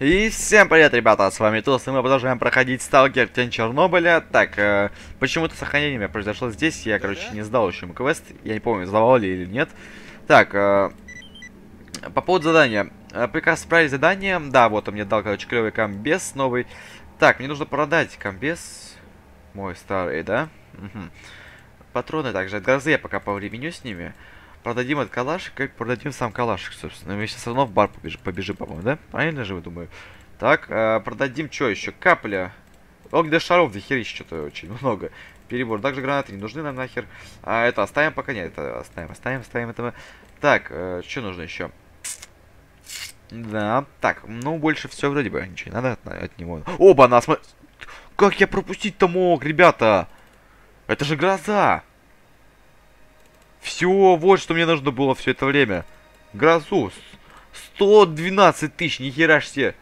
И всем привет, ребята, с вами Туз, и мы продолжаем проходить Сталкер Тень Чернобыля. Так, почему-то сохранение у меня произошло здесь, я, короче, не сдал еще квест, я не помню, сдавал ли или нет. Так, по поводу задания, прекрасно справились задание, да, вот он мне дал, короче, клевый комбез новый. Так, мне нужно продать комбез, мой старый, да? Угу. Патроны также от грозы, я пока повременю с ними. Продадим этот калашик и продадим сам калашик, собственно. Мы сейчас все равно в бар побежим, по-моему, да? Правильно же, вы думаю. Так, продадим что еще? Капля. Огненных шаров, да херищ, что-то очень много. Перебор. Также гранаты не нужны нам нахер. А это оставим пока? Нет, это оставим это мы. Так, что нужно еще? Да, так, ну больше все вроде бы. Ничего не надо от него. Оба, нас! Как я пропустить-то мог, ребята? Это же гроза! Все, вот что мне нужно было все это время. Грозу. 112 тысяч, нихера ж себе.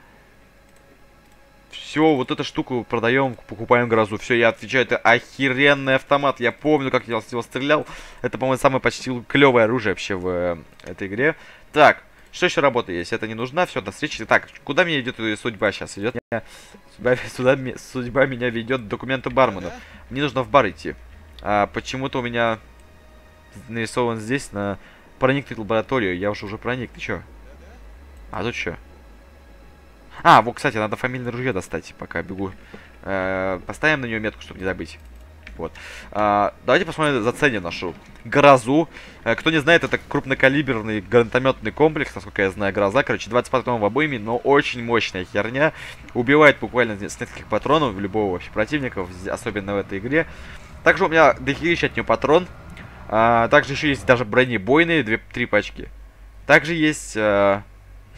Все, вот эту штуку продаем, покупаем грозу. Все, я отвечаю, это охеренный автомат. Я помню, как я с него стрелял. Это, по-моему, самое почти клевое оружие вообще в этой игре. Так, что еще работа есть? Это не нужна, все, до встречи. Так, куда мне идет судьба сейчас? Идет меня... судьба меня ведет к документу бармена. Мне нужно в бар идти. А почему-то у меня... нарисован здесь на проникнуть в лабораторию. Я уже проник, ты чё? А тут чё? А, вот, кстати, надо фамильное ружье достать, пока бегу. Поставим на нее метку, чтобы не забыть. Вот. Давайте посмотрим, заценим нашу грозу. Кто не знает, это крупнокалиберный гранатометный комплекс, насколько я знаю, гроза. Короче, 20 патронов в обойме, но очень мощная херня. Убивает буквально с нескольких патронов любого вообще противника, особенно в этой игре. Также у меня дохерища от нее патрон. Также еще есть даже бронебойные 2-3 пачки. Также есть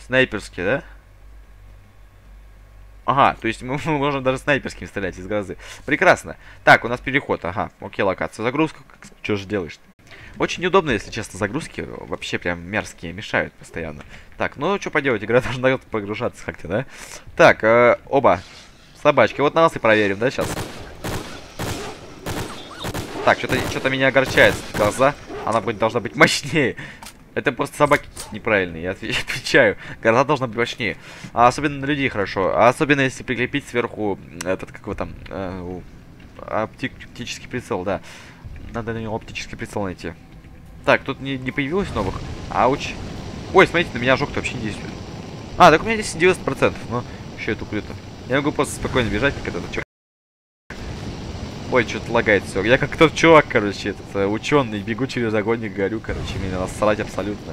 снайперские, да? Ага, то есть мы можем даже снайперскими стрелять из грозы. Прекрасно. Так, у нас переход. Ага, окей, локация. Загрузка. Что же делаешь-то? Очень неудобно, если честно, загрузки. Вообще прям мерзкие, мешают постоянно. Так, ну что поделать, игра должна погружаться как-то, да? Так, оба. Собачки, вот на нас и проверим, да, сейчас? Так, что-то меня огорчает гроза. Она должна быть мощнее. Это просто собаки неправильные, я отвечаю. Гроза должна быть мощнее. А особенно на людей хорошо. А особенно если прикрепить сверху этот, как его там, оптический прицел, да. Надо на него оптический прицел найти. Так, тут не появилось новых. Ауч. Ой, смотрите, на меня ожог-то вообще не действует. А, так у меня здесь 90%. Ну, еще это круто. Я могу просто спокойно бежать, как этот чувак. Ой, что-то лагает все. Я как тот чувак, короче, этот ученый, бегу через огонь и горю, короче, меня насрать абсолютно.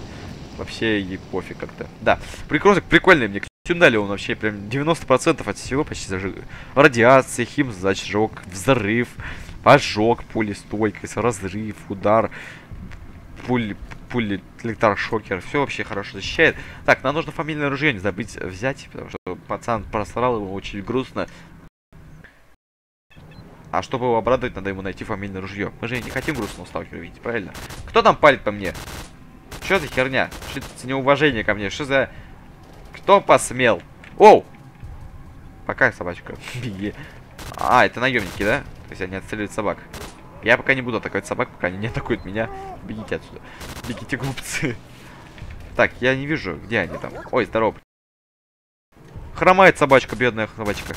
Вообще и пофиг как-то. Да, прикрозок прикольный мне. Костюм дали, он вообще прям 90% от всего почти зажиг. Радиация, химзажжёг, взрыв, ожог, пулестойкость, разрыв, удар, пули, электрошокер. Все вообще хорошо защищает. Так, нам нужно фамильное ружье не забыть взять, потому что пацан просрал его очень грустно. А чтобы его обрадовать, надо ему найти фамильное ружье. Мы же не хотим грустного сталкера видеть, правильно? Кто там палит по мне? Что за херня? Что за неуважение ко мне? Что за... Кто посмел? Оу! Пока, собачка. Беги. А, это наемники, да? То есть они отстреливают собак. Я пока не буду атаковать собак, пока они не атакуют меня. Бегите отсюда. Бегите, глупцы. Так, я не вижу, где они там. Ой, здорово. Хромает собачка, бедная собачка.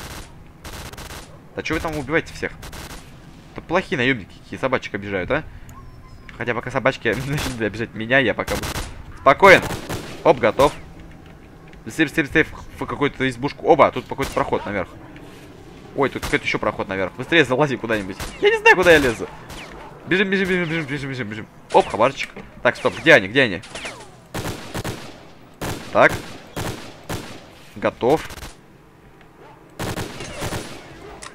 Да что вы там убиваете всех? Это плохие наемники, какие собачек обижают, а? Хотя пока собачки начнут обижать меня, я пока буду... Спокоен! Оп, готов. Сейф в какую-то избушку. Оба, тут какой-то проход наверх. Ой, тут какой-то еще проход наверх. Быстрее залази куда-нибудь. Я не знаю, куда я лезу. Бежим. Оп, хабарчик. Так, стоп, где они, где они? Так. Готов.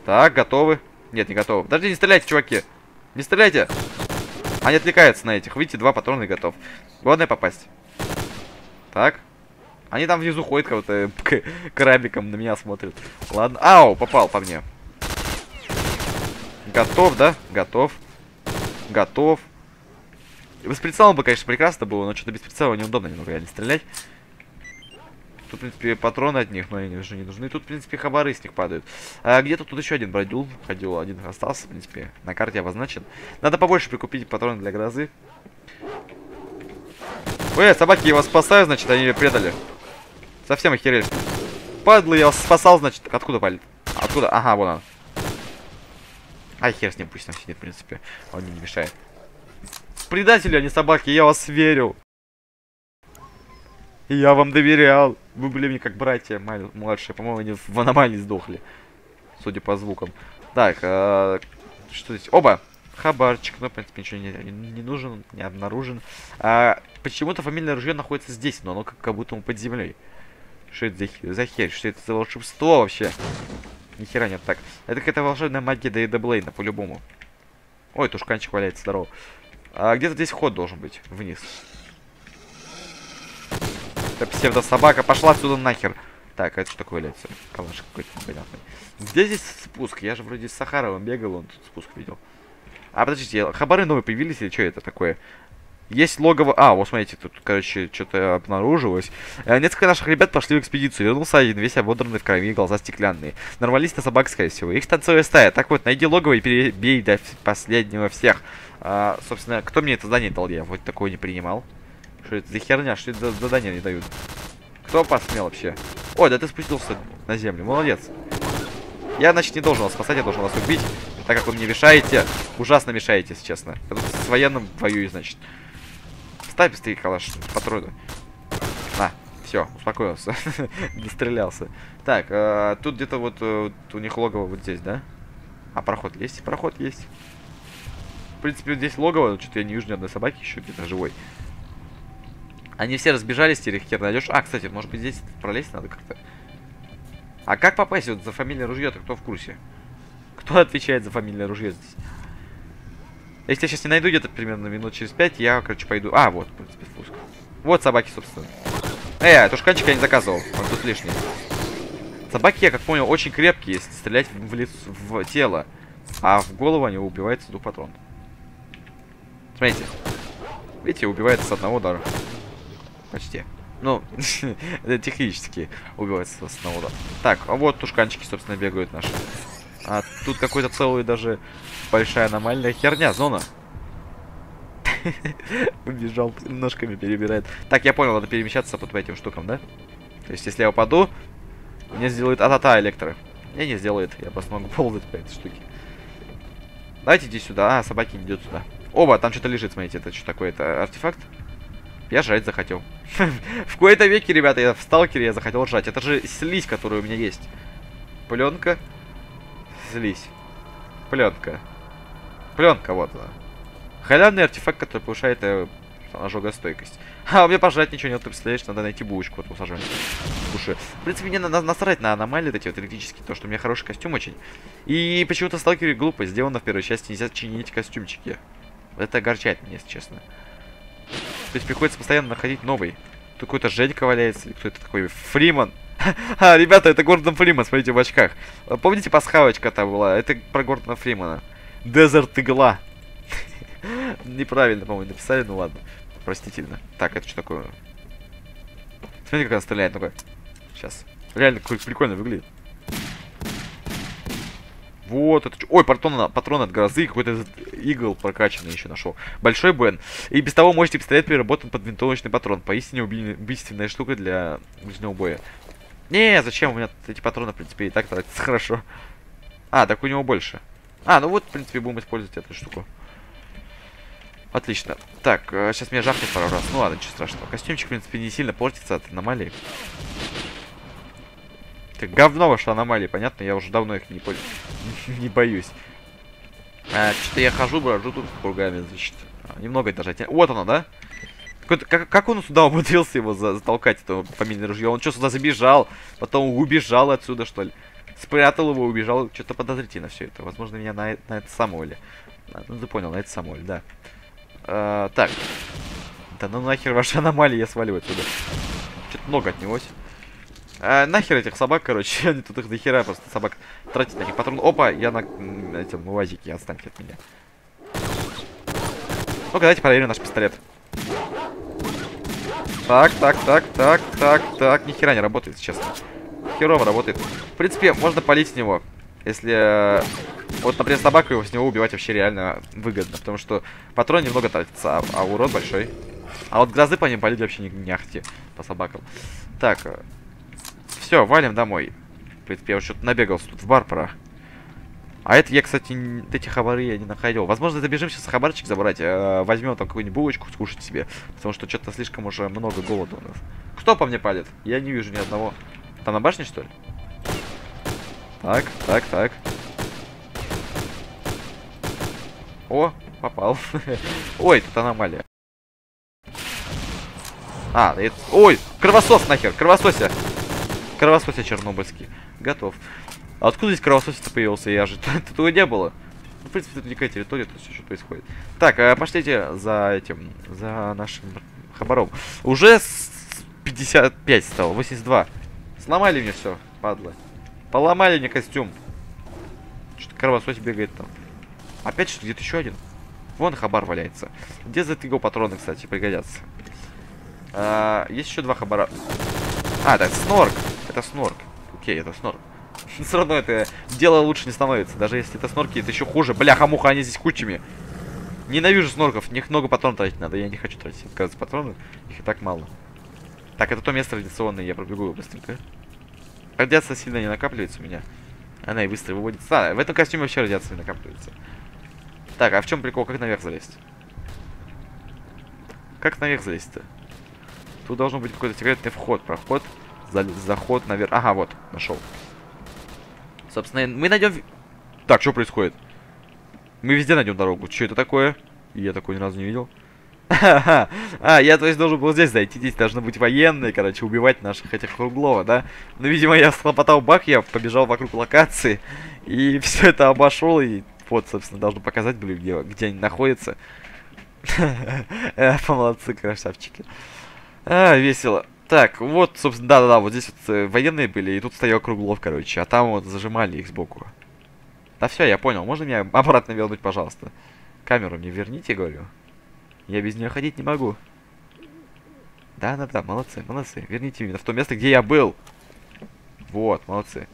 Так, готовы? Нет, не готовы. Подожди, не стреляйте, чуваки. Не стреляйте. Они отвлекаются на этих. Видите, 2 патрона и готов. Главное попасть. Так. Они там внизу ходят, кого-то крабиком на меня смотрят. Ладно. Ау, попал по мне. Готов, да? Готов. Готов. С прицелом бы, конечно, прекрасно было, но что-то без прицела неудобно немного реально стрелять. Тут, в принципе, патроны от них, но они уже не нужны. Тут, в принципе, хабары с них падают. А где-то тут еще один бродил. Ходил, один остался, в принципе. На карте обозначен. Надо побольше прикупить патроны для грозы. Ой, собаки его спасают, значит, они ее предали. Совсем охерели. Падла, я вас спасал, значит. Откуда палит? Откуда? Ага, вон он. Ай, хер с ним, пусть он сидит, в принципе. Он мне не мешает. Предатели, а не собаки, я вас верю. Я вам доверял. Вы были мне как братья младшие. По-моему, они в аномалии сдохли. Судя по звукам. Так, что здесь? Оба! Хабарчик, ну, в принципе, ничего не нужен, не обнаружен. Почему-то фамильное ружье находится здесь, но оно как будто под землей. Что это за херь? Что это за волшебство вообще? Ни хера нет, так. Это какая-то волшебная магия Дэйда Блейна, по-любому. Ой, тушканчик валяется, здорово. Где-то здесь ход должен быть, вниз. Это псевдособака, пошла отсюда нахер. Так, а это что такое валяется? Калаш какой-то непонятный. Где здесь спуск? Я же вроде с Сахаровым бегал, он тут спуск видел. А, подождите, хабары новые появились или что это такое? Есть логово... А, вот смотрите, тут, короче, что-то обнаружилось. Несколько наших ребят пошли в экспедицию. Вернулся один, весь ободранный в крови, глаза стеклянные. Нарвались на собак, скорее всего. Их станцевая стая. Так вот, найди логово и перебей до последнего всех. Собственно, кто мне это задание дал? Я вот такое не принимал. Что это за херня? Что это за задание не дают? Кто посмел вообще? Ой, да ты спустился на землю. Молодец. Я, значит, не должен вас спасать, я должен вас убить. Так как вы мне мешаете. Ужасно мешаете, если честно. Я тут с военным воюю, значит. Ставь быстрее калаш, патроны. На, все, успокоился. Дострелялся. Так, тут где-то вот у них логово вот здесь, да? А, проход есть? Проход есть. В принципе, вот здесь логово, что-то я не вижу ни одной собаки еще где-то живой. Они все разбежались, теперь их хер найдешь. А, кстати, может быть здесь пролезть надо как-то? А как попасть вот за фамильное ружье-то, кто в курсе? Кто отвечает за фамильное ружье здесь? Если я сейчас не найду где-то примерно минут через 5, я, короче, пойду... А, вот, в принципе, спуск. Вот собаки, собственно. Тушканчик я не заказывал. Он тут лишний. Собаки, я как понял, очень крепкие, если стрелять в тело. А в голову они убиваются с двух патронов. Смотрите. Видите, убивается с одного удара. Почти. Ну, технически убивается с одного удара. Так, а вот тушканчики, собственно, бегают наши. А тут какой-то целый даже... Большая аномальная херня, зона. Убежал, ножками перебирает. Так, я понял, надо перемещаться по этим штукам, да? То есть, если я упаду, мне сделают а-та-та электро. Мне не сделает, я просто могу ползать по этой штуке. Давайте иди сюда, а, собаки не идут сюда. Оба, там что-то лежит, смотрите, это что такое, это артефакт? Я жрать захотел. В кои-то веки, ребята, я в сталкере, я захотел жрать. Это же слизь, которая у меня есть. Пленка. Слизь. Пленка. Пленка, вот она. Халявный артефакт, который повышает ожогостойкость. А у меня пожрать ничего нет, ты представляешь, надо найти булочку, вот усаживаем. Слушай, в принципе, мне насрать на аномалии эти вот электрические, то, что у меня хороший костюм очень. И почему-то сталкеры глупо сделано в первой части, нельзя чинить костюмчики. Это огорчает меня, если честно. То есть приходится постоянно находить новый. Тут какой-то Женька валяется, или кто это такой? Фриман. А, ребята, это Гордон Фримен, смотрите, в очках. Помните, пасхалочка там была? Это про Гордона Фримена. Дезерт игла. Неправильно, по-моему, написали, ну ладно. Простительно. Так, это что такое? Смотрите, как она стреляет, ну-ка. Сейчас. Реально прикольно выглядит. Вот это. Ой, патрон от грозы, какой-то игл прокачанный еще нашел. Большой Бен. И без того мощный пистолет переработан под винтовочный патрон. Поистине убийственная штука для ближнего боя. Не, зачем у меня эти патроны, в принципе, и так тратятся хорошо. А, так у него больше. А, ну вот, в принципе, будем использовать эту штуку. Отлично. Так, сейчас меня жахнет пару раз. Ну ладно, ничего страшного. Костюмчик, в принципе, не сильно портится от аномалии. Это говно ваши аномалии, понятно? Я уже давно их не боюсь. Что-то я хожу, брожу тут кругами, значит. Немного этажа. Вот оно, да? Как он сюда умудрился его затолкать, это фамильное ружье? Он что, сюда забежал? Потом убежал отсюда, что ли? Спрятал его, убежал. Что-то подозрительно все это. Возможно, меня на это самоли. Ну, ты понял, на это самоли, да. Так. Да ну нахер ваши аномалии, я сваливаю отсюда. Что-то много от него. Нахер этих собак, короче. Они тут их дохера просто собак тратить на них. Патрон. Опа, я на этом вазике, отстаньте от меня. Ну-ка, давайте проверим наш пистолет. Так. Ни хера не работает, честно. Херово работает. В принципе, можно палить с него. Если... Вот, например, собаку его с него убивать вообще реально выгодно. Потому что патрон немного тратится, а урон большой. А вот грозы по ним палить вообще не ахти. По собакам. Так. Все, валим домой. В принципе, я уже что-то набегался. Тут в бар пора. А это я, кстати, эти хабары я не находил. Возможно, забежим сейчас хабарчик забрать. Возьмем там какую-нибудь булочку скушать себе. Потому что что-то слишком уже много голода у нас. Кто по мне палит? Я не вижу ни одного. Там на башне, что ли? Так, так, так. О, попал. Ой, тут аномалия. А, это... Ой, кровосос нахер, кровосося. Кровосося чернобыльский. Готов. А откуда здесь кровососец появился? Я же тут его не было. Ну, в принципе, тут некая территория, тут все что происходит. Так, пошлите за этим, за нашим хабаром. Уже 55 стало, 82. Сломали мне все, падла. Поломали мне костюм. Что-то кровосос бегает там. Опять что-то, где-то еще один. Вон хабар валяется. Где за его патроны, кстати, пригодятся? Есть еще два хабара. А, так, снорк. Это снорк. Окей, это снорк. Все равно это дело лучше не становится. Даже если это снорки, это еще хуже. Бляха-муха, они здесь кучами. Ненавижу снорков. Них много патронов тратить надо. Я не хочу тратить, оказывается, патроны. Их и так мало. Так, это то место традиционное. Я пробегу его быстренько. Радиация сильно не накапливается у меня. Она и быстро выводится. А, в этом костюме вообще радиация не накапливается. Так, а в чем прикол? Как наверх залезть? Как наверх залезть-то? Тут должен быть какой-то секретный вход, проход, заход наверх. Ага, вот, нашел. Собственно, мы найдем... Так, что происходит? Мы везде найдем дорогу. Что это такое? Я такой ни разу не видел. А, я, то есть, должен был здесь зайти. Здесь должны быть военные, короче, убивать наших этих Круглова, да? Ну, видимо, я слопотал бак, я побежал вокруг локации. И все это обошел. И вот, собственно, должен показать, блин, где они находятся. Молодцы, красавчики. А, весело. Так, вот, собственно, да-да-да, вот здесь вот военные были, и тут стоял Круглов, короче, а там вот зажимали их сбоку. Да все, я понял, можно меня обратно вернуть, пожалуйста? Камеру мне верните, говорю. Я без нее ходить не могу. Да-да-да, молодцы, молодцы, верните меня в то место, где я был. Вот, молодцы.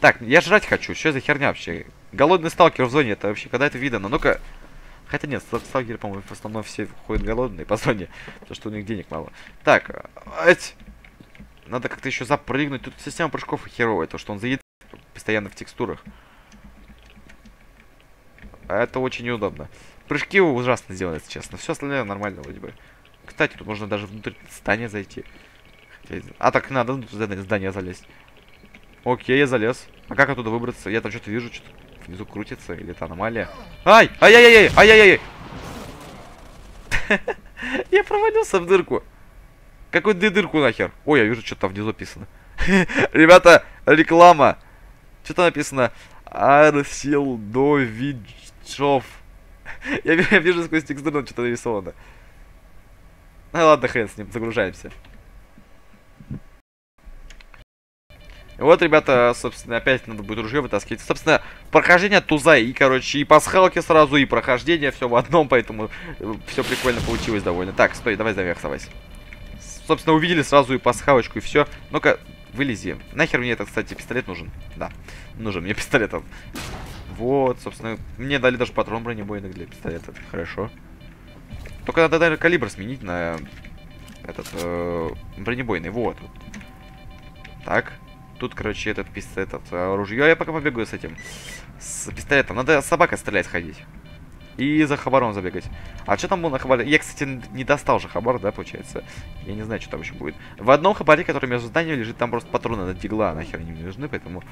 Так, я жрать хочу, что за херня вообще? Голодный сталкер в зоне, это вообще когда это видно? Ну-ка... Хотя нет, сталкеры, по-моему, в основном все ходят голодные по зоне, потому что у них денег мало. Так, ать! Надо как-то еще запрыгнуть. Тут система прыжков херовая, то что он заедет постоянно в текстурах. Это очень неудобно. Прыжки ужасно сделаны, если честно. Все остальное нормально вроде бы. Кстати, тут можно даже внутрь здания зайти. А так надо внутрь здания залезть. Окей, я залез. А как оттуда выбраться? Я там что-то вижу, что-то... Внизу крутится, или это аномалия. Ай! Ай-яй-яй! Ай-яй-яй! Я провалился в дырку. Какую дырку нахер? Ой, я вижу, что там внизу написано. Ребята, реклама. Что там написано? Арсилдовичев. Я вижу сквозь текстуру, что-то нарисовано. Ну ладно, хрен с ним, загружаемся. Вот, ребята, собственно, опять надо будет ружье вытаскивать. Собственно, прохождение туза и, короче, и пасхалки сразу, и прохождение, все в одном, поэтому все прикольно получилось довольно. Так, стой, давай наверх совайся. Собственно, увидели сразу и пасхалочку, и все. Ну-ка, вылези. Нахер мне этот, кстати, пистолет нужен? Да, нужен мне пистолет. Вот, собственно, мне дали даже патрон бронебойных для пистолета. Хорошо. Только надо даже калибр сменить на этот бронебойный. Вот. Так. Тут, короче, этот пистолет, ружье. Я пока побегу с этим, с пистолетом. Надо собака стрелять ходить. И за хабаром забегать. А что там было на хабаре? Я, кстати, не достал же хабар, да, получается? Я не знаю, что там еще будет. В одном хабаре, который между зданиями лежит, там просто патроны на дигла. Нахер они мне нужны, поэтому...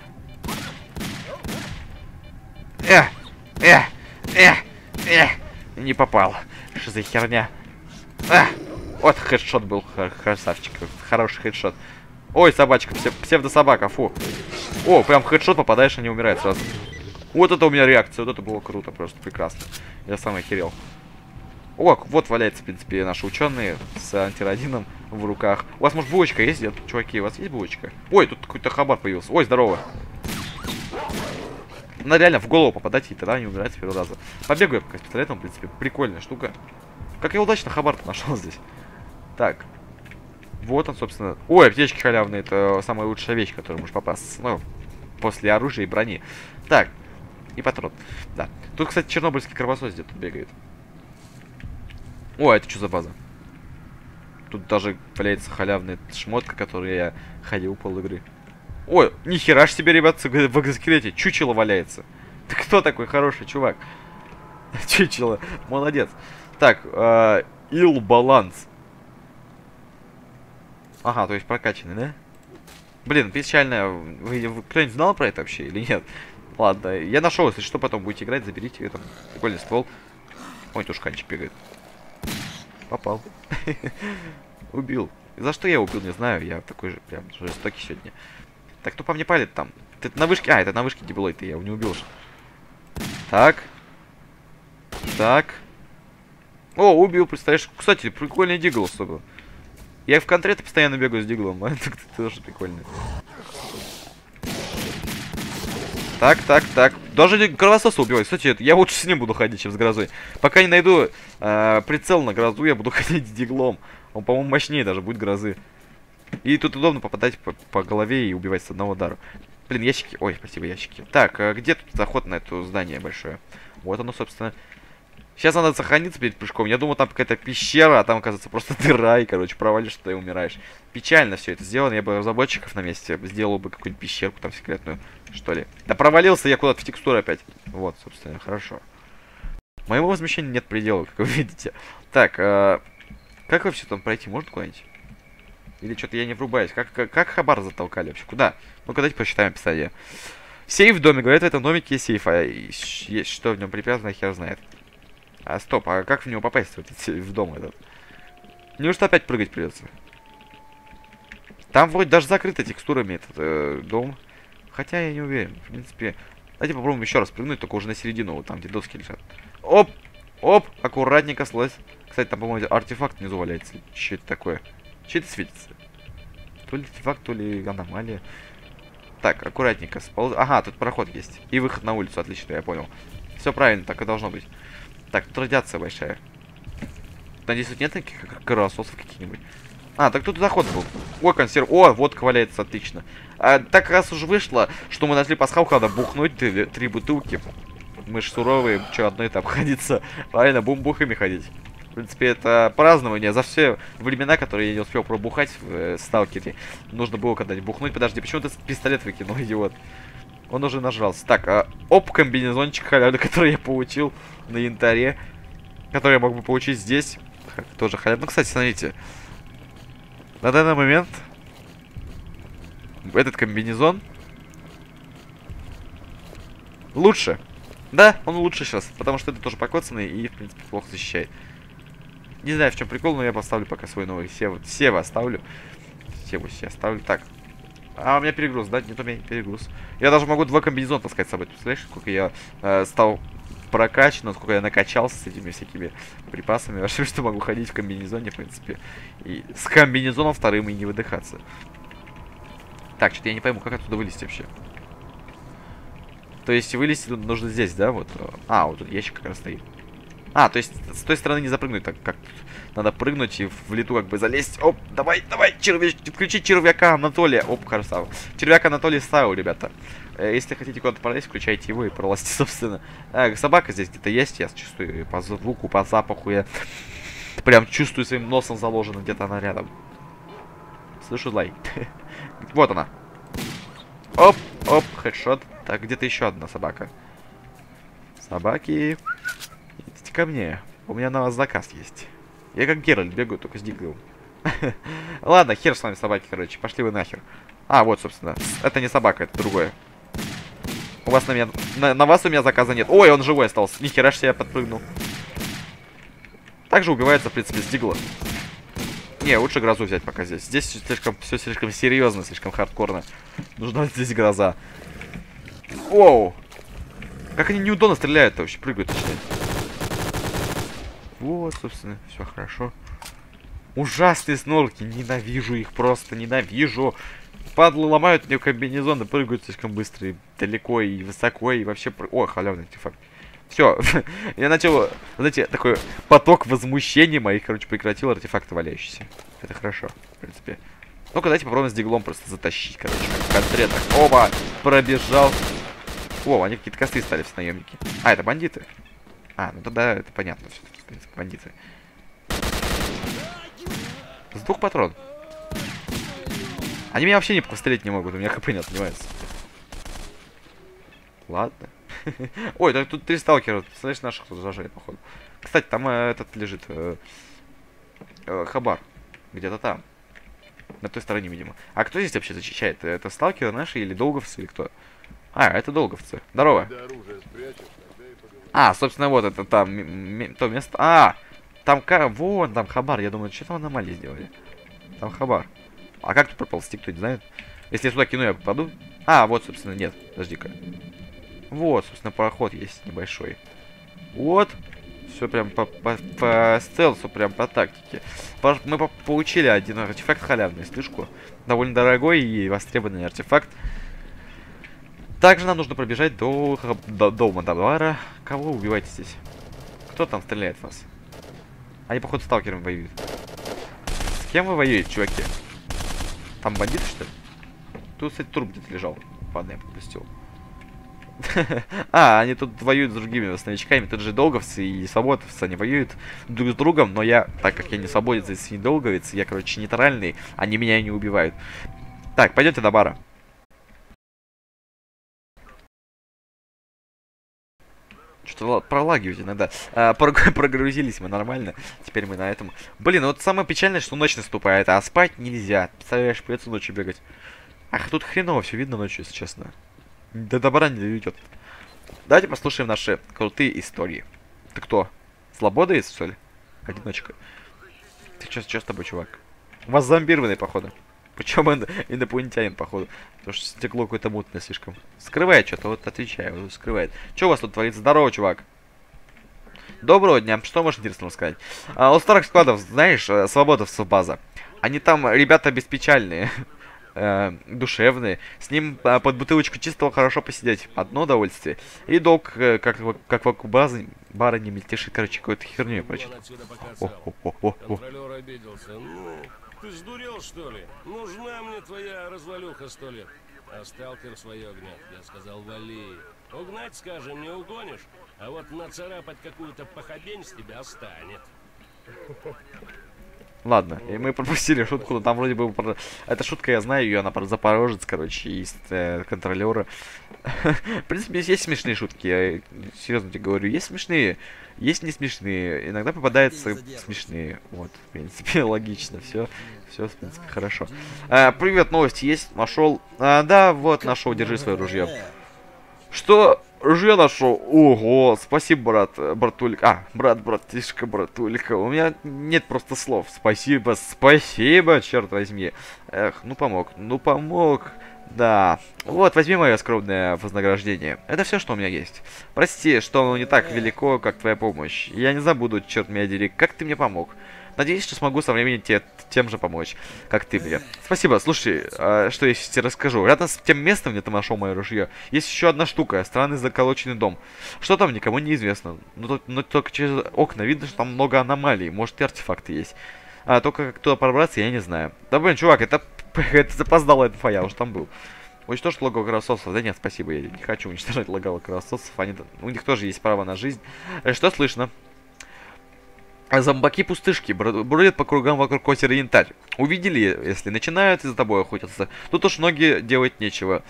Не попал. Что за херня? Вот хедшот был, красавчик. Хороший хедшот. Ой, собачка, псевдособака, фу. О, прям хедшот попадаешь, они умирают сразу. Вот это у меня реакция, вот это было круто, просто прекрасно. Я сам охерел. О, вот валяется, в принципе, наши ученые с антирадином в руках. У вас, может, булочка есть? Нет, чуваки, у вас есть булочка? Ой, тут какой-то хабар появился. Ой, здорово. Надо реально в голову попадать, и тогда они умирают с первого раза. Побегаю пока с пистолетом, в принципе, прикольная штука. Как я удачно хабар-то нашел здесь. Так. Вот он, собственно. Ой, аптечки халявные, это самая лучшая вещь, которая может попасть. Ну, после оружия и брони. Так, и патрон. Да. Тут, кстати, чернобыльский кровосос где-то бегает. О, это что за база? Тут даже валяется халявная шмотка, которой я ходил пол игры. О, нихера ж себе, ребят, в экзоскелете чучело валяется. Ты кто такой хороший чувак? Чучело, молодец. Так, ил баланс. Ага, то есть прокачанный, да? Блин, печально. Вы кто-нибудь знал про это вообще или нет? Ладно, я нашел, если что, потом будете играть, заберите этот прикольный ствол. Ой, тоже канчик бегает. Попал. Убил. За что я убил, не знаю, я такой же прям жестокий сегодня. Так, кто по мне палит там? Это на вышке, а, это на вышке дебилой, ты я его не убил же. Так. Так. О, убил, представляешь? Кстати, прикольный дигл особо. Я в контрете постоянно бегаю с диглом, а это тоже прикольно. Так, так, так. Даже грозососа убиваю. Кстати, я лучше с ним буду ходить, чем с грозой. Пока не найду прицел на грозу, я буду ходить с диглом. Он, по-моему, мощнее даже будет грозы. И тут удобно попадать по голове и убивать с одного удара. Блин, ящики. Ой, спасибо, ящики. Так, где тут заход на это здание большое? Вот оно, собственно. Сейчас надо сохраниться перед прыжком. Я думал, там какая-то пещера, а там, оказывается, просто дыра. И, короче, провалишься, ты умираешь. Печально все это сделано. Я бы разработчиков на месте сделал бы какую-нибудь пещерку там секретную, что ли. Да провалился я куда-то в текстуру опять. Вот, собственно, хорошо. Моего возмещения нет предела, как вы видите. Так, как вообще там пройти? Можно куда-нибудь? Или что-то я не врубаюсь. Как хабар затолкали вообще? Куда? Ну-ка, давайте посчитаем описание. Сейф в доме. Говорят, в этом домике есть сейф. А есть, что в нем припрятано, хер знает. А стоп, а как в него попасть в дом этот? Неужто опять прыгать придется? Там вроде даже закрыто текстурами этот дом. Хотя я не уверен. В принципе, давайте попробуем еще раз прыгнуть, только уже на середину, вот там, где доски лежат. Оп! Оп! Аккуратненько слазь. Кстати, там, по-моему, артефакт внизу валяется. Что это такое? Что это светится? То ли артефакт, то ли аномалия. Так, аккуратненько сполз... Ага, тут проход есть. И выход на улицу, отлично, я понял. Все правильно, так и должно быть. Так, тут радиация большая. Надеюсь, тут нет таких кровососов каких-нибудь. А, так тут заход был. О, консерв. О, водка валяется, отлично. А, так раз уж вышло, что мы нашли пасхалку, надо бухнуть 3 бутылки. Мы ж суровые, что одной-то обходиться. Правильно, бумбухами ходить. В принципе, это празднование за все времена, которые я не успел пробухать в сталкере. Нужно было когда-нибудь бухнуть. Подожди, почему ты пистолет выкинул, идиот? Он уже нажрался. Так, оп, комбинезончик халявный, который я получил на янтаре. Который я мог бы получить здесь. Тоже халявный. Ну, кстати, смотрите. На данный момент этот комбинезон лучше. Да, он лучше сейчас. Потому что это тоже покоцанный и, в принципе, плохо защищает. Не знаю, в чем прикол, но я поставлю пока свой новый севу. Севу оставлю. Севу себе оставлю. Так. А, у меня перегруз, да? Нет, у меня перегруз. Я даже могу 2 комбинезона таскать с собой. Представляешь, сколько я стал прокачан, сколько я накачался с этими всякими припасами. Вообще, что могу ходить в комбинезоне, в принципе. И с комбинезоном вторым и не выдыхаться. Так, что-то я не пойму, как отсюда вылезти вообще. То есть вылезти тут нужно здесь, да? Вот. А, вот тут ящик как раз стоит. А, то есть с той стороны не запрыгнуть, так как надо прыгнуть и в лету как бы залезть. Оп, давай, давай, включи червяка Анатолия. Оп, красава. Червяк Анатолий Сау, ребята. Если хотите куда-то пролезть, включайте его и пролазьте, собственно. Собака здесь где-то есть, я чувствую ее по звуку, по запаху. Я прям чувствую своим носом заложено, где-то она рядом. Слышу лай. Вот она. Оп, оп, хедшот. Так, где-то еще одна собака. Собаки... Ко мне. У меня на вас заказ есть. Я как Геральт бегаю, только с диглом. Ладно, хер с вами, собаки, короче. Пошли вы нахер. А, вот, собственно. Это не собака, это другое. У вас на меня... На вас у меня заказа нет. Ой, он живой остался. Нихера ж я подпрыгнул. Также убивается, в принципе, с дигла. Не, лучше грозу взять пока здесь. Здесь слишком, все слишком серьезно, слишком хардкорно. Нужна здесь гроза. Оу. Как они неудобно стреляют-то вообще, прыгают, точнее. Вот, собственно, все хорошо. Ужасные снорки, ненавижу их, просто ненавижу. Падлы ломают мне комбинезоны, прыгают слишком быстро и далеко, и высоко, и вообще... О, халявный артефакт. Все, я начал, знаете, такой поток возмущений моих, короче, прекратил артефакты валяющиеся. Это хорошо, в принципе. Ну-ка, давайте попробуем с диглом просто затащить, короче, конкретно. Оба, пробежал. О, они какие-то косты стали, все наемники. А, это бандиты. А, ну тогда это понятно все. Бандиты. С 2 патрон. Они меня вообще не пострелять не могут, у меня хп не отнимается. Ладно. Ой, так тут 3 сталкера. Представляешь, наших кто-то зажарит, походу. Кстати, там этот лежит. Хабар. Где-то там. На той стороне, видимо. А кто здесь вообще зачищает? Это сталкеры наши или долговцы, или кто? А, это долговцы. Здорово. А, собственно, вот это там то место. А, там вон там хабар. Я думаю, что там аномалии сделали. Там хабар. А как тут проползти, кто не знает? Если я сюда кину, я попаду. А, вот, собственно, нет. Подожди-ка. Вот, собственно, проход есть небольшой. Вот. Все прям по стелсу, прям по тактике. Мы получили один артефакт халявный, слишком. Довольно дорогой и востребованный артефакт. Также нам нужно пробежать до дома Дабвара. Кого убиваете здесь? Кто там стреляет в вас? Они, походу, сталкером воюют. С кем вы воюете, чуваки? Там бандиты, что ли? Тут, кстати, труп где-то лежал. Ладно, я подпустил. А, они тут воюют с другими новичками. Тут же долговцы и свободовцы. Они воюют друг с другом, но я, так как я не свободец и не долговец, я, короче, нейтральный, они меня не убивают. Так, пойдемте до бара. Что-то пролагивают иногда. Прогрузились мы нормально. Теперь мы на этом. Блин, вот самое печальное, что ночь наступает, а спать нельзя. Представляешь, придется ночью бегать. Ах, тут хреново все видно ночью, если честно. До добра не доведет. Давайте послушаем наши крутые истории. Ты кто? Слободовец, что ли? Одиночка. Ты что с тобой, чувак? У вас зомбированный, походу. Причем он инопланетянин, походу. Потому что стекло какое-то мутное слишком. Скрывает что-то, вот отвечаю, вот скрывает. Что у вас тут творится? Здорово, чувак. Доброго дня. Что можешь интересного сказать? У старых складов, знаешь, свободовцев база. Они там, ребята, беспечальные. Душевные. С ним под бутылочку чистого хорошо посидеть. Одно удовольствие. И долг, как вокруг базы, бара не мельтешит. Короче, какую-то херню я прочитал. Контролер обиделся. Ну, ты сдурел, что ли? Нужна мне твоя развалюха 100 лет. А сталкер свое гнет. Я сказал, вали. Угнать, скажем, не угонишь. А вот нацарапать какую-то похабень с тебя станет. Ладно, и мы пропустили шутку, но там вроде бы... Эта шутка, я знаю ее, она про запорожец, короче, из контролера. В принципе, есть смешные шутки, я серьезно тебе говорю. Есть смешные, есть не смешные. Иногда попадаются смешные. Вот, в принципе, логично, все. Все, в принципе, хорошо. Привет, новости есть, нашел. Да, вот, нашел, держи свое ружье. Что? Ружье нашел. Ого, спасибо, братулька. А, братишка, братулька. У меня нет просто слов. Спасибо, спасибо, черт возьми. Эх, ну помог, ну помог. Да, вот, возьми мое скромное вознаграждение. Это все, что у меня есть. Прости, что оно не так велико, как твоя помощь. Я не забуду, черт меня дери, как ты мне помог. Надеюсь, что смогу со временем тебе тем же помочь, как ты мне. Спасибо, слушай, что я сейчас тебе расскажу. Рядом с тем местом, где ты нашел мое ружье, есть еще одна штука, странный заколоченный дом. Что там, никому неизвестно. Но только через окна видно, что там много аномалий. Может, и артефакты есть. А только как туда пробраться, я не знаю. Да блин, чувак, это запоздалая инфа, я уж там был. Уничтожь логово красавцев. Да нет, спасибо, я не хочу уничтожать логово красавцев. У них тоже есть право на жизнь. Что слышно? Зомбаки-пустышки бродят по кругам вокруг озера Янтарь. Увидели, если начинают, и за тобой охотятся. Тут уж ноги делать нечего.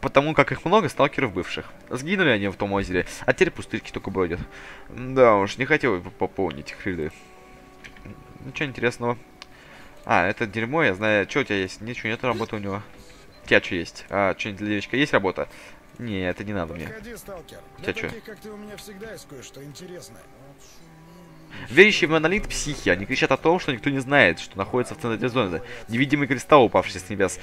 Потому как их много, сталкеров бывших. Сгинули они в том озере, а теперь пустышки только бродят. Да уж, не хотел бы пополнить их ряды. Ничего интересного. А, это дерьмо, я знаю. Что у тебя есть? Ничего, нет работы у него. У тебя что есть? А, что-нибудь для девочка есть работа? Не, это не надо мне. У тебя что? Верящие в монолит психи, они кричат о том, что никто не знает, что находится в центре зоны. Невидимый кристалл, упавший с небес.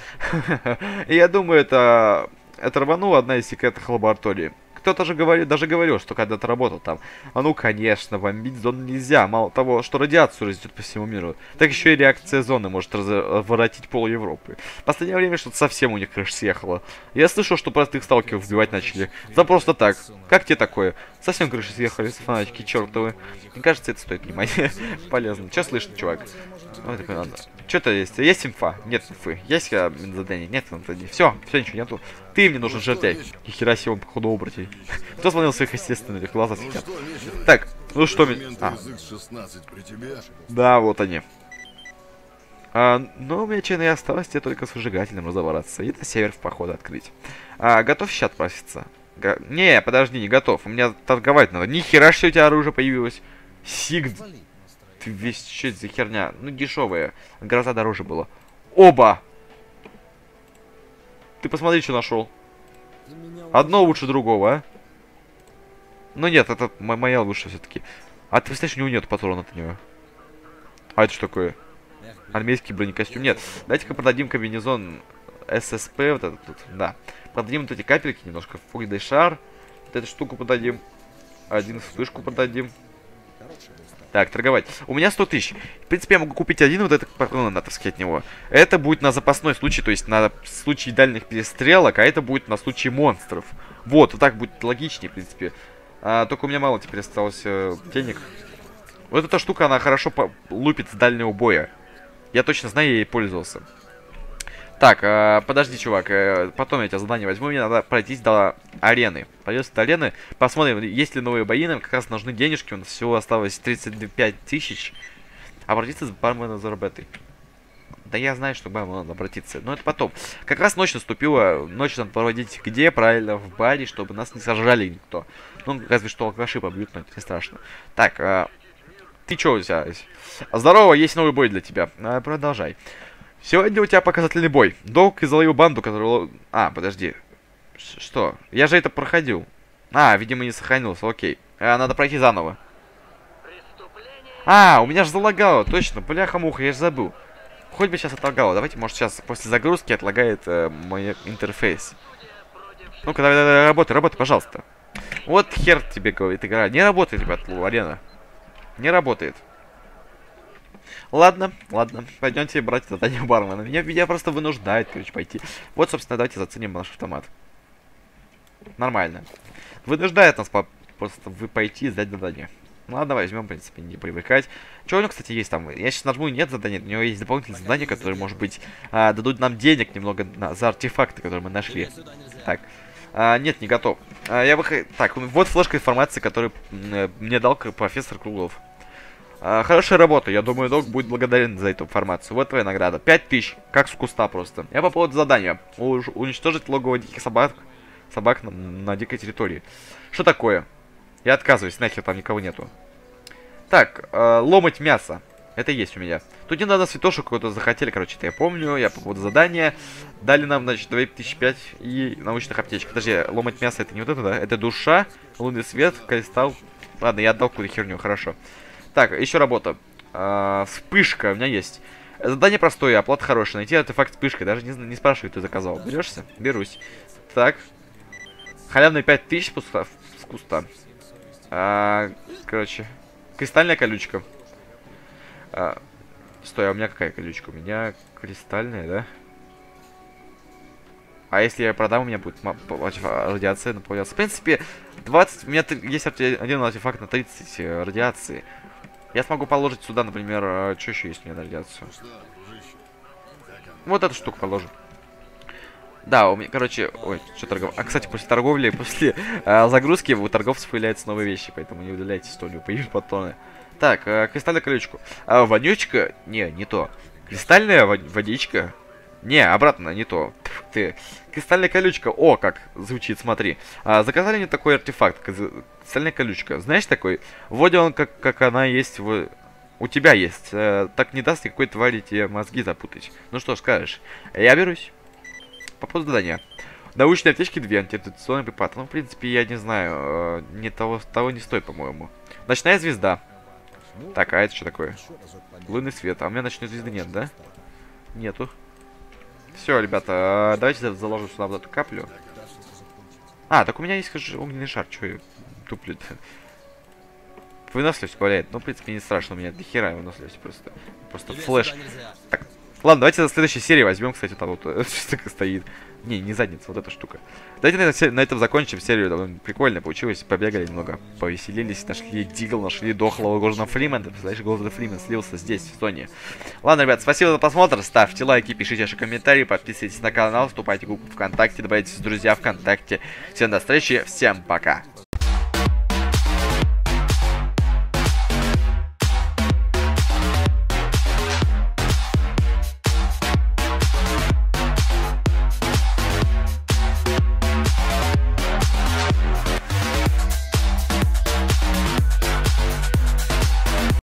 И я думаю, это рванула одна из секретных лабораторий. Кто-то же говорил, что когда-то работал там. А ну конечно, бомбить зону нельзя. Мало того, что радиацию разнесет по всему миру, так еще и реакция зоны может разворотить пол Европы. В последнее время что-то совсем у них крыша съехала. Я слышал, что простых сталкеров сбивать начали. Да просто так. Как тебе такое? Совсем крыши съехали, фанатики чертовы. Мне кажется, это стоит внимания. Полезно. Че слышно, чувак? Что-то есть. Есть инфа? Нет инфы. Есть задание? Нет задания. Все, все, ничего нету. Ты мне нужен жертвей. И хера себе, он, походу, оборотень. Кто смотрел своих естественных глазов сейчас? Так, ну что... Да, вот они. Но у меня чайной осталось тебе только с выжигателем разобраться. И до север в поход открыть. Готов сейчас отпаситься? Не, подожди, не готов. У меня торговать надо. Нихера, что у тебя оружие появилось. Сиг... Ты весь что за херня? Ну, дешевая. Гроза дороже была. Оба! Ты посмотри, что нашел. Одно лучше другого, а? Ну нет, это моя лучше все-таки. А ты представляешь, у него нет патрона от него. А это что такое? Армейский бронекостюм. Нет, давайте-ка продадим комбинезон ССП, вот этот тут, да. Продадим вот эти капельки немножко, фугидный шар. Вот эту штуку продадим. Один вспышку продадим. Так, торговать. У меня 100 тысяч. В принципе, я могу купить один вот этот патрон натовский от него. Это будет на запасной случай, то есть на случай дальних перестрелок, а это будет на случай монстров. Вот, вот так будет логичнее, в принципе. Только у меня мало теперь осталось денег. Вот эта штука, она хорошо лупит с дальнего боя. Я точно знаю, я ей пользовался. Так, подожди, чувак. Потом я тебя задание возьму. Мне надо пройтись до арены. Пойдем до арены. Посмотрим, есть ли новые бои. Нам как раз нужны денежки. У нас всего осталось 35 тысяч. Обратиться с барменом за работой. Да я знаю, что к бармену надо обратиться. Но это потом. Как раз ночь наступила. Ночь надо проводить где? Правильно, в баре, чтобы нас не сожрали никто. Ну, разве что алкаши побьют, но это не страшно. Так, ты чё взялась? Здорово, есть новый бой для тебя. Продолжай. Сегодня у тебя показательный бой. Долг и заловил банду, которую... А, подожди. Что? Я же это проходил. А, видимо, не сохранился, окей. Надо пройти заново. А, у меня же залагало, точно. Бляха-муха, я же забыл. Хоть бы сейчас отлагало. Давайте, может, сейчас после загрузки отлагает мой интерфейс. Ну-ка, давай, работай, работай, пожалуйста. Вот хер тебе говорит игра. Не работает, ребят, арена. Не работает. Ладно, ладно. Пойдемте брать задание бармена. Меня просто вынуждает, короче, пойти. Вот, собственно, давайте заценим наш автомат. Нормально. Вынуждает нас просто пойти и сдать задание. Ладно, давай возьмем, в принципе, не привыкать. Чего у него, кстати, есть там? Я сейчас нажму «нет» задание. У него есть дополнительные задания, которые, может быть, дадут нам денег немного за артефакты, которые мы нашли. Так. Нет, не готов. Я выхожу. Так, вот флешка информации, которую мне дал профессор Круглов. Хорошая работа. Я думаю, Док будет благодарен за эту информацию. Вот твоя награда. 5000. Как с куста просто. Я по поводу задания. Уничтожить логово диких собак. Собак на дикой территории. Что такое? Я отказываюсь. Нахер, там никого нету. Так, ломать мясо. Это есть у меня. Тут не надо святошу какой-то захотели, короче, это я помню. Я по поводу задания. Дали нам, значит, 2005 и научных аптечек. Подожди, ломать мясо это не вот это, да? Это душа, лунный свет, кристалл. Ладно, я отдал какую-то херню, хорошо. Так, еще работа. Вспышка у меня есть. Задание простое, оплата хорошая. Найти артефакт вспышкой. Даже не спрашивай, ты заказал. Берешься? Берусь. Так. Халявные 5000 с куста. Короче. Кристальная колючка. Стой, а у меня какая колючка? У меня кристальная, да? А если я продам, у меня будет радиация наполняться. В принципе, 20... У меня есть один артефакт на 30 радиации. Я смогу положить сюда, например... Что еще есть у меня на радиацию? Вот эту штуку положу. Да, у меня, короче... Ой, что торговля... А, кстати, после торговли, после загрузки у торговцев появляются новые вещи. Поэтому не удаляйтесь, что у него появились патроны. Так, кристальная колючка. Вонючка? Не, не то. Кристальная водичка? Не, обратно, не то. Тьф, ты. Кристальная колючка. О, как звучит, смотри. Заказали мне такой артефакт. Кристальная колючка. Знаешь такой? Вроде он как она есть в... у тебя есть. Так не даст никакой твари тебе мозги запутать. Ну что ж, скажешь. Я берусь. По поводу задания. Научные аптечки 2, антиррадиационные препараты. Ну, в принципе, я не знаю. Не того не стоит, по-моему. Ночная звезда. Так, а это что такое? Лунный свет. А у меня ночной звезды нет, да? Нету. Все, ребята, давайте заложим сюда вот эту каплю. А, так у меня есть огненный шар. Чего я туплю? Выносливость позволяет. Ну, в принципе, не страшно. У меня до хера выносливость просто. Просто флеш. Так, ладно, давайте за следующей серии возьмем, кстати, там вот что-то стоит. Не, не задница, вот эта штука. Давайте на этом закончим серию. Прикольно получилось. Побегали немного. Повеселились, нашли Дигл, нашли дохлого Гордона Фримена. Ты представляешь, Гордон Фримен слился здесь, в Соне. Ладно, ребят, спасибо за просмотр. Ставьте лайки, пишите ваши комментарии, подписывайтесь на канал, вступайте в группу ВКонтакте, добавляйтесь в друзья ВКонтакте. Всем до встречи, всем пока.